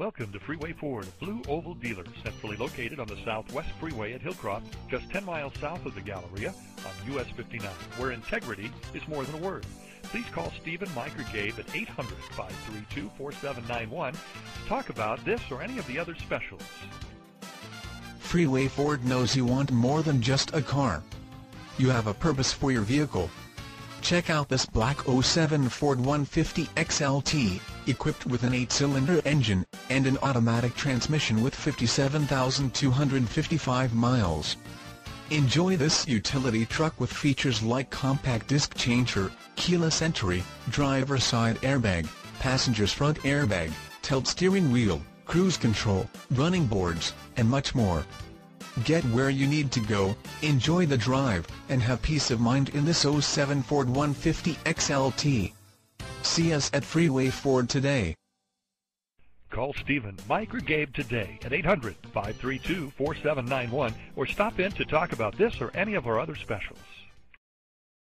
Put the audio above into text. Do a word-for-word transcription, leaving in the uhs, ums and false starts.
Welcome to Freeway Ford Blue Oval Dealer, centrally located on the Southwest Freeway at Hillcroft, just ten miles south of the Galleria on U S fifty-nine, where integrity is more than a word. Please call Stephen, Mike, or Gabe at eight hundred, five three two, four seven nine one to talk about this or any of the other specials. Freeway Ford knows you want more than just a car. You have a purpose for your vehicle. Check out this black oh seven Ford one fifty X L T, equipped with an eight-cylinder engine, and an automatic transmission with fifty-seven thousand two hundred fifty-five miles. Enjoy this utility truck with features like compact disc changer, keyless entry, driver side airbag, passenger's front airbag, tilt steering wheel, cruise control, running boards, and much more. Get where you need to go, enjoy the drive, and have peace of mind in this oh seven Ford one fifty X L T. See us at Freeway Ford today. Call Stephen, Mike, or Gabe today at eight hundred, five three two, four seven nine one or stop in to talk about this or any of our other specials.